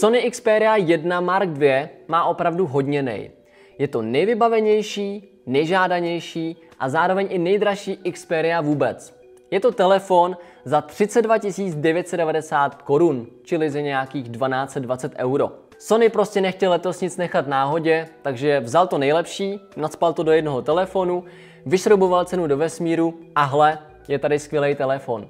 Sony Xperia 1 Mark 2 má opravdu hodně nej. Je to nejvybavenější, nejžádanější a zároveň i nejdražší Xperia vůbec. Je to telefon za 32 990 korun, čili za nějakých 1220 euro. Sony prostě nechtěl letos nic nechat náhodě, takže vzal to nejlepší, nacpal to do jednoho telefonu, vyšrouboval cenu do vesmíru a hle, je tady skvělý telefon.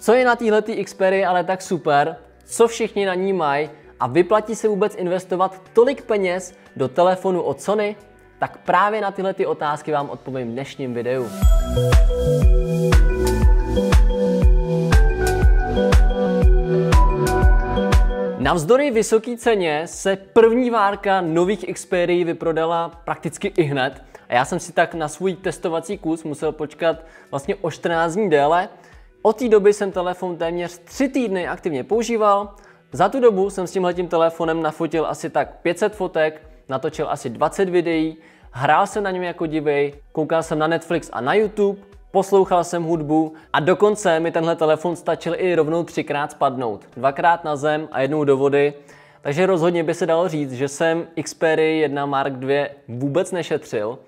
Co je na téhletý Xperia ale tak super, co všichni na ní mají a vyplatí se vůbec investovat tolik peněz do telefonu od Sony, tak právě na tyhle otázky vám odpovím v dnešním videu. Navzdory vysoké ceně se první várka nových Xperii vyprodala prakticky ihned a já jsem si tak na svůj testovací kus musel počkat vlastně o 14 dní déle. Od té doby jsem telefon téměř 3 týdny aktivně používal. Za tu dobu jsem s tímhletím telefonem nafotil asi tak 500 fotek, natočil asi 20 videí, hrál jsem na něm jako divej, koukal jsem na Netflix a na YouTube, poslouchal jsem hudbu a dokonce mi tenhle telefon stačil i rovnou 3krát spadnout. 2krát na zem a jednou do vody, takže rozhodně by se dalo říct, že jsem Xperia 1 Mark 2 vůbec nešetřil.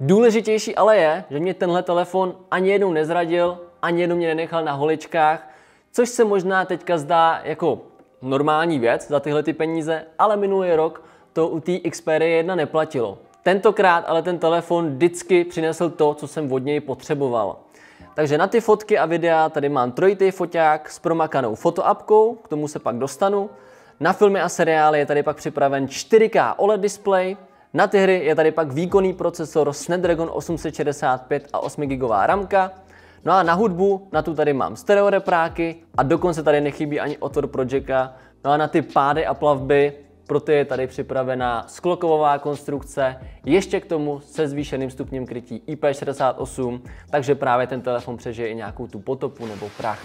Důležitější ale je, že mě tenhle telefon ani jednou nezradil, ani jednou mě nenechal na holičkách, což se možná teďka zdá jako normální věc za tyhle ty peníze, ale minulý rok to u té Xperia 1 neplatilo. Tentokrát ale ten telefon vždycky přinesl to, co jsem od něj potřeboval. Takže na ty fotky a videa tady mám trojitý foťák s promakanou fotoapkou, k tomu se pak dostanu. Na filmy a seriály je tady pak připraven 4K OLED display. Na ty hry je tady pak výkonný procesor Snapdragon 865 a 8 GB ramka. No a na hudbu, na tu tady mám stereo repráky a dokonce tady nechybí ani otvor pro jacka. No a na ty pády a plavby, proto je tady připravená sklokovová konstrukce, ještě k tomu se zvýšeným stupněm krytí IP68, takže právě ten telefon přežije i nějakou tu potopu nebo prach.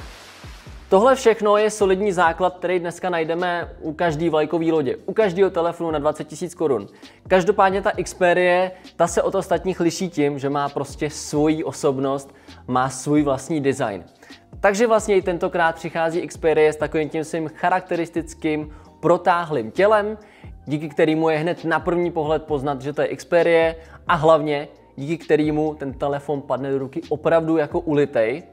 Tohle všechno je solidní základ, který dneska najdeme u každé vlajkové lodě, u každého telefonu na 20 000 korun. Každopádně ta Xperia, ta se od ostatních liší tím, že má prostě svoji osobnost, má svůj vlastní design. Takže vlastně i tentokrát přichází Xperia s takovým tím svým charakteristickým protáhlým tělem, díky kterému je hned na první pohled poznat, že to je Xperia a hlavně díky kterému ten telefon padne do ruky opravdu jako ulitej,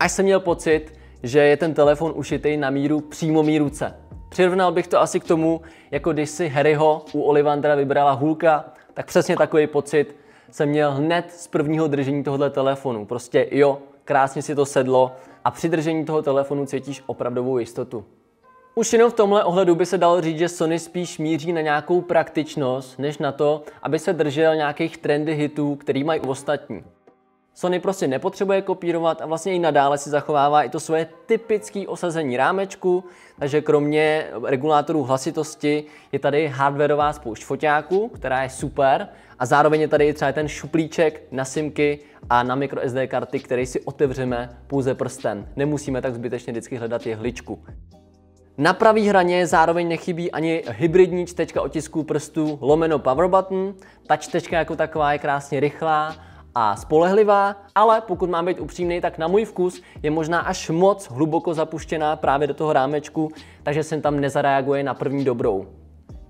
až jsem měl pocit, že je ten telefon ušitej na míru přímo mý ruce. Přirovnal bych to asi k tomu, jako když si Harryho u Ollivandra vybrala hůlka, tak přesně takový pocit jsem měl hned z prvního držení tohoto telefonu. Prostě jo, krásně si to sedlo a při držení toho telefonu cítíš opravdovou jistotu. Už jenom v tomhle ohledu by se dalo říct, že Sony spíš míří na nějakou praktičnost, než na to, aby se držel nějakých trendy hitů, který mají ostatní. Sony prostě nepotřebuje kopírovat a vlastně i nadále si zachovává i to svoje typické osazení rámečku, takže kromě regulátorů hlasitosti je tady hardwareová spoušť foťáků, která je super a zároveň je tady třeba ten šuplíček na simky a na microSD karty, který si otevřeme pouze prstem. Nemusíme tak zbytečně vždycky hledat jehličku. Na pravý hraně zároveň nechybí ani hybridní čtečka otisků prstů / power button. Ta čtečka jako taková je krásně rychlá a spolehlivá, ale pokud mám být upřímný, tak na můj vkus je možná až moc hluboko zapuštěná právě do toho rámečku, takže jsem tam nezareaguje na první dobrou.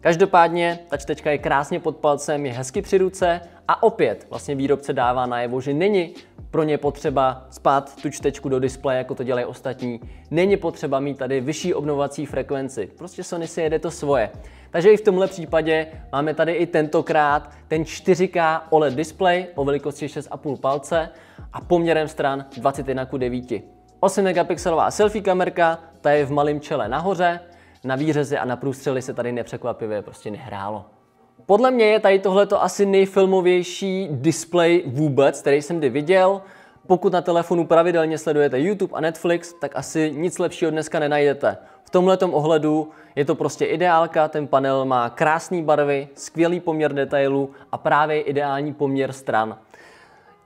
Každopádně ta čtečka je krásně pod palcem, je hezky při ruce a opět vlastně výrobce dává najevo, že není pro ně potřeba spát tu čtečku do displeje, jako to dělají ostatní. Není potřeba mít tady vyšší obnovovací frekvenci. Prostě Sony si jede to svoje. Takže i v tomhle případě máme tady i tentokrát ten 4K OLED display o velikosti 6,5 palce a poměrem stran 21:9. 8 megapixelová selfie kamerka, ta je v malém čele nahoře, na výřezy a na průstřely se tady nepřekvapivě prostě nehrálo. Podle mě je tady tohleto asi nejfilmovější display vůbec, který jsem kdy viděl. Pokud na telefonu pravidelně sledujete YouTube a Netflix, tak asi nic lepšího dneska nenajdete. V tomhletom ohledu je to prostě ideálka, ten panel má krásné barvy, skvělý poměr detailů a právě ideální poměr stran.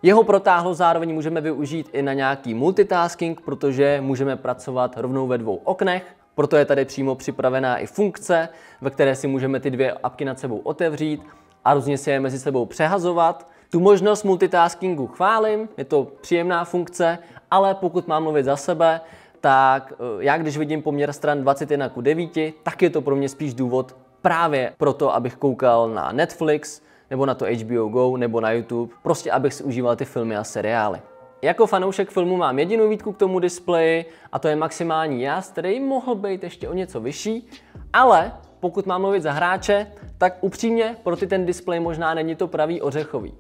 Jeho protáhlo zároveň můžeme využít i na nějaký multitasking, protože můžeme pracovat rovnou ve dvou oknech. Proto je tady přímo připravená i funkce, ve které si můžeme ty dvě apky nad sebou otevřít a různě si je mezi sebou přehazovat. Tu možnost multitaskingu chválím, je to příjemná funkce, ale pokud mám mluvit za sebe, tak já když vidím poměr stran 21:9, tak je to pro mě spíš důvod právě proto, abych koukal na Netflix, nebo na to HBO Go, nebo na YouTube, prostě abych si užíval ty filmy a seriály. Jako fanoušek filmu mám jedinou výtku k tomu displeji a to je maximální jas, který mohl být ještě o něco vyšší, ale pokud mám mluvit za hráče, tak upřímně pro ty ten displej možná není to pravý ořechový.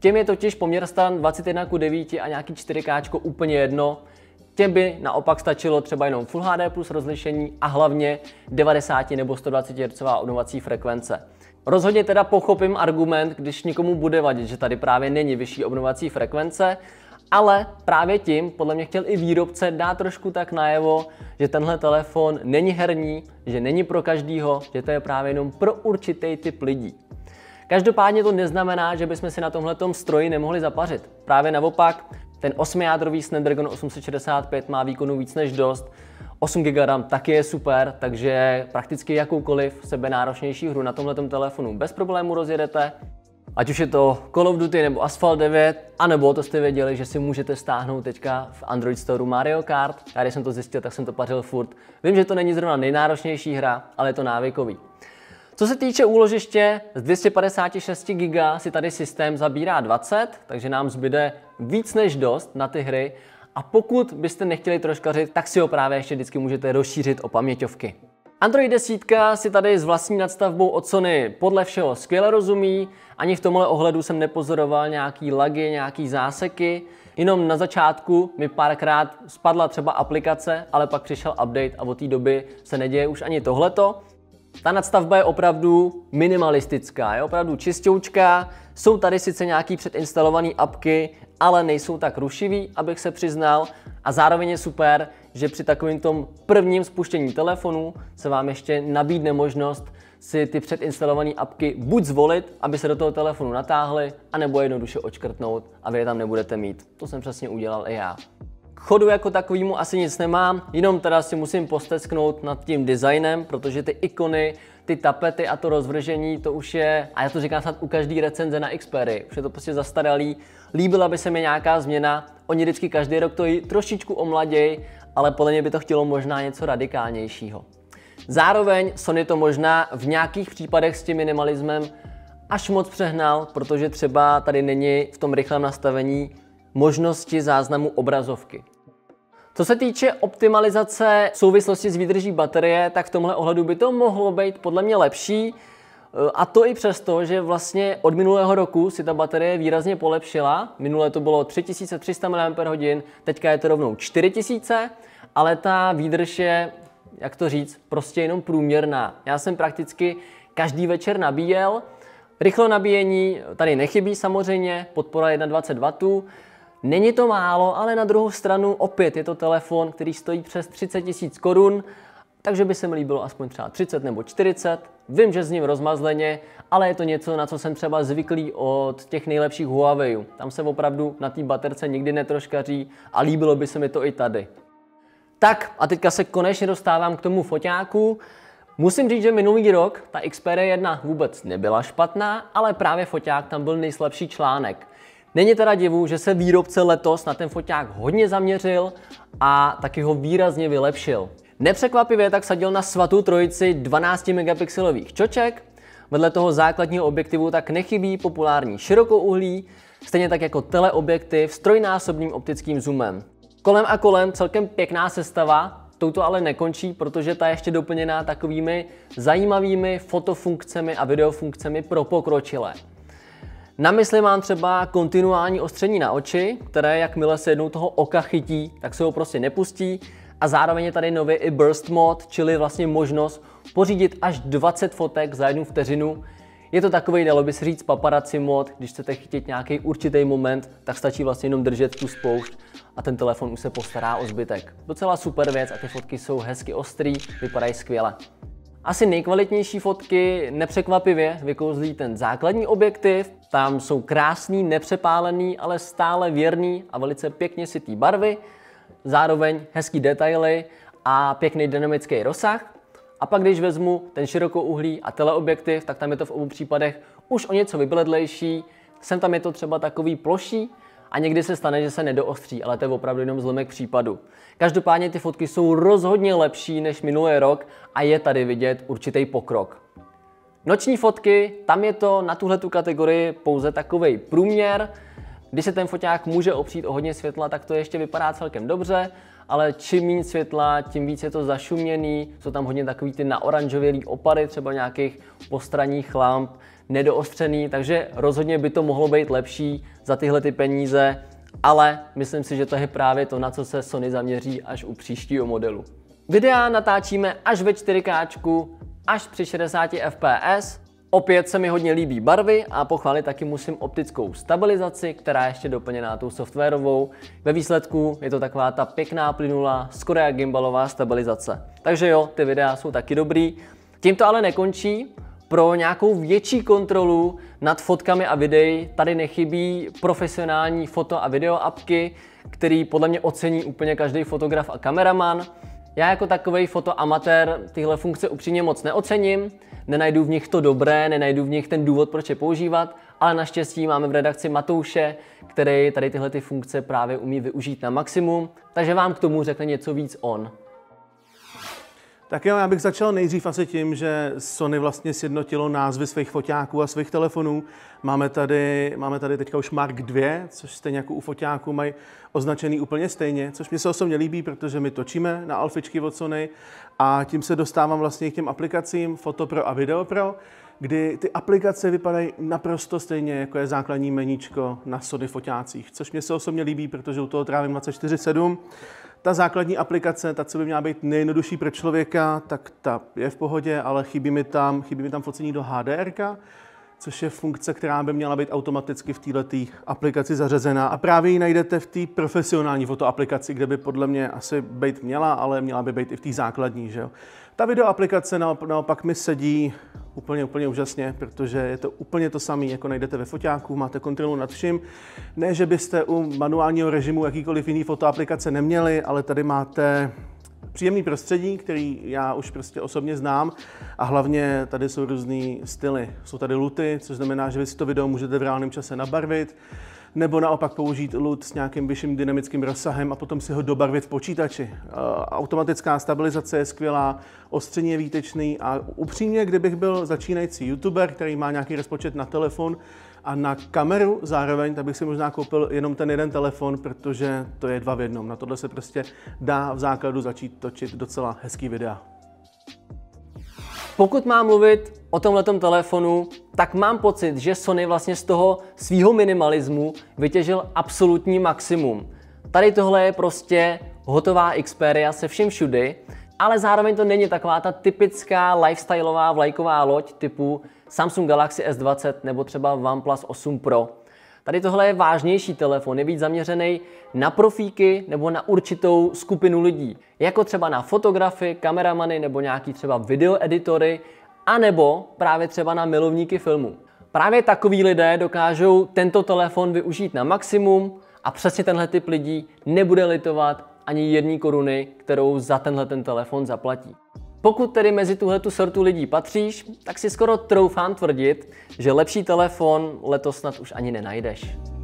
Těm je totiž poměr stran 21:9 a nějaký 4K úplně jedno. Těm by naopak stačilo třeba jenom Full HD plus rozlišení a hlavně 90 nebo 120 Hz obnovací frekvence. Rozhodně teda pochopím argument, když někomu bude vadit, že tady právě není vyšší obnovací frekvence, ale právě tím podle mě chtěl i výrobce dát trošku tak najevo, že tenhle telefon není herní, že není pro každýho, že to je právě jenom pro určitý typ lidí. Každopádně to neznamená, že bychom si na tomhletom stroji nemohli zapařit. Právě naopak, ten 8jádrový Snapdragon 865 má výkonu víc než dost, 8 GB RAM taky je super, takže prakticky jakoukoliv sebenáročnější hru na tomhletom telefonu bez problému rozjedete. Ať už je to Call of Duty nebo Asphalt 9, anebo to jste věděli, že si můžete stáhnout teďka v Android Store Mario Kart. Já když jsem to zjistil, tak jsem to pařil furt. Vím, že to není zrovna nejnáročnější hra, ale je to návykový. Co se týče úložiště, z 256 GB si tady systém zabírá 20, takže nám zbyde víc než dost na ty hry. A pokud byste nechtěli troškařit, tak si ho právě ještě vždycky můžete rozšířit o paměťovky. Android 10 si tady s vlastní nadstavbou od Sony podle všeho skvěle rozumí, ani v tomhle ohledu jsem nepozoroval nějaký lagy, nějaký záseky, jenom na začátku mi párkrát spadla třeba aplikace, ale pak přišel update a od té doby se neděje už ani tohleto. Ta nadstavba je opravdu minimalistická, je opravdu čistoučká, jsou tady sice nějaký předinstalované apky, ale nejsou tak rušivý, abych se přiznal, a zároveň je super, že při takovém tom prvním spuštění telefonu se vám ještě nabídne možnost si ty předinstalované apky buď zvolit, aby se do toho telefonu natáhly, anebo jednoduše odškrtnout a vy je tam nebudete mít. To jsem přesně udělal i já. K chodu jako takovému asi nic nemám, jenom teda si musím postesknout nad tím designem, protože ty ikony, ty tapety a to rozvržení, to už je, a já to říkám snad u každý recenze na Xperii, už je to prostě zastaralý, líbila by se mi nějaká změna, oni vždycky každý rok to je trošičku omladěj, ale podle mě by to chtělo možná něco radikálnějšího. Zároveň Sony to možná v nějakých případech s tím minimalismem až moc přehnal, protože třeba tady není v tom rychlém nastavení možnosti záznamu obrazovky. Co se týče optimalizace v souvislosti s výdrží baterie, tak v tomhle ohledu by to mohlo být podle mě lepší. A to i přesto, že vlastně od minulého roku si ta baterie výrazně polepšila. Minule to bylo 3300 mAh, teďka je to rovnou 4000, ale ta výdrž je, jak to říct, prostě jenom průměrná. Já jsem prakticky každý večer nabíjel. Rychlo nabíjení tady nechybí samozřejmě, podpora 21 W. Není to málo, ale na druhou stranu opět je to telefon, který stojí přes 30 000 korun, takže by se mi líbilo aspoň třeba 30 nebo 40. Vím, že s ním rozmazleně, ale je to něco, na co jsem třeba zvyklý od těch nejlepších Huaweiů. Tam se opravdu na té baterce nikdy netroškaří a líbilo by se mi to i tady. Tak a teďka se konečně dostávám k tomu foťáku. Musím říct, že minulý rok ta Xperia 1 vůbec nebyla špatná, ale právě foťák tam byl nejslabší článek. Není teda divu, že se výrobce letos na ten foťák hodně zaměřil a taky ho výrazně vylepšil. Nepřekvapivě tak sadil na svatou trojici 12 megapixelových čoček, vedle toho základního objektivu tak nechybí populární širokouhlí, stejně tak jako teleobjektiv s trojnásobným optickým zoomem. Kolem a kolem celkem pěkná sestava, touto ale nekončí, protože ta je ještě doplněná takovými zajímavými fotofunkcemi a videofunkcemi pro pokročilé. Na mysli mám třeba kontinuální ostření na oči, které jakmile se jednou toho oka chytí, tak se ho prostě nepustí. A zároveň je tady nově i burst mod, čili vlastně možnost pořídit až 20 fotek za jednu vteřinu. Je to takový, dalo by se říct, paparazzi mod, když chcete chytit nějaký určitý moment, tak stačí vlastně jenom držet tu spoušť a ten telefon už se postará o zbytek. Docela super věc a ty fotky jsou hezky ostrý, vypadají skvěle. Asi nejkvalitnější fotky nepřekvapivě vykouzlí ten základní objektiv, tam jsou krásný, nepřepálený, ale stále věrný a velice pěkně sytý barvy, zároveň hezký detaily a pěkný dynamický rozsah. A pak když vezmu ten širokouhlý a teleobjektiv, tak tam je to v obou případech už o něco vybledlejší. Sem tam je to třeba takový ploší, a někdy se stane, že se nedoostří, ale to je opravdu jenom zlomek případu. Každopádně ty fotky jsou rozhodně lepší než minulý rok a je tady vidět určitý pokrok. Noční fotky, tam je to na tuhletu kategorii pouze takovej průměr. Když se ten foťák může opřít o hodně světla, tak to ještě vypadá celkem dobře, ale čím méně světla, tím víc je to zašuměný, jsou tam hodně takový ty naoranžovělý opady, třeba nějakých postranních lamp, nedoostřený, takže rozhodně by to mohlo být lepší za tyhle ty peníze, ale myslím si, že to je právě to, na co se Sony zaměří až u příštího modelu. Videa natáčíme až ve 4K, až při 60 fps, opět se mi hodně líbí barvy a pochválit taky musím optickou stabilizaci, která je ještě doplněná tou softwarovou. Ve výsledku je to taková ta pěkná plynulá, skoro jak gimbalová stabilizace. Takže jo, ty videa jsou taky dobrý. Tím to ale nekončí. Pro nějakou větší kontrolu nad fotkami a videí tady nechybí profesionální foto a video apky, který podle mě ocení úplně každý fotograf a kameraman. Já jako takovej fotoamatér tyhle funkce upřímně moc neocením, nenajdu v nich to dobré, nenajdu v nich ten důvod, proč je používat, ale naštěstí máme v redakci Matouše, který tady tyhle ty funkce právě umí využít na maximum, takže vám k tomu řekne něco víc on. Tak jo, já bych začal nejdřív asi tím, že Sony vlastně sjednotilo názvy svých foťáků a svých telefonů. Máme tady teďka už Mark 2, což stejně jako u foťáků mají označený úplně stejně, což mě se osobně líbí, protože my točíme na alfičky od Sony a tím se dostávám vlastně k těm aplikacím Foto Pro a Video Pro, kdy ty aplikace vypadají naprosto stejně, jako je základní meníčko na Sony foťácích, což mě se osobně líbí, protože u toho trávím 24/7. Ta základní aplikace, ta, co by měla být nejjednodušší pro člověka, tak ta je v pohodě, ale chybí mi tam focení do HDR-ka, což je funkce, která by měla být automaticky v této aplikaci zařazená. A právě ji najdete v té profesionální fotoaplikaci, kde by podle mě asi být měla, ale měla by být i v té základní, že jo. Ta videoaplikace naopak mi sedí úplně úžasně, protože je to úplně to samé, jako najdete ve foťáku, máte kontrolu nad vším. Ne, že byste u manuálního režimu jakýkoliv jiný fotoaplikace neměli, ale tady máte příjemný prostředí, který já už prostě osobně znám a hlavně tady jsou různý styly. Jsou tady luty, což znamená, že vy si to video můžete v reálném čase nabarvit, nebo naopak použít lut s nějakým vyšším dynamickým rozsahem a potom si ho dobarvit v počítači. Automatická stabilizace je skvělá, ostření je výtečný a upřímně, kdybych byl začínající youtuber, který má nějaký rozpočet na telefon a na kameru zároveň, tak bych si možná koupil jenom ten jeden telefon, protože to je dva v jednom. Na tohle se prostě dá v základu začít točit docela hezký videa. Pokud mám mluvit o tomhletom telefonu, tak mám pocit, že Sony vlastně z toho svýho minimalismu vytěžil absolutní maximum. Tady tohle je prostě hotová Xperia se vším všudy, ale zároveň to není taková ta typická lifestyleová vlajková loď typu Samsung Galaxy S20 nebo třeba OnePlus 8 Pro. Tady tohle je vážnější telefon, je víc zaměřený na profíky nebo na určitou skupinu lidí, jako třeba na fotografy, kameramany nebo nějaký třeba videoeditory, anebo právě třeba na milovníky filmu. Právě takoví lidé dokážou tento telefon využít na maximum a přesně tenhle typ lidí nebude litovat ani jedné koruny, kterou za tenhle ten telefon zaplatí. Pokud tedy mezi tuhletu sortu lidí patříš, tak si skoro troufám tvrdit, že lepší telefon letos snad už ani nenajdeš.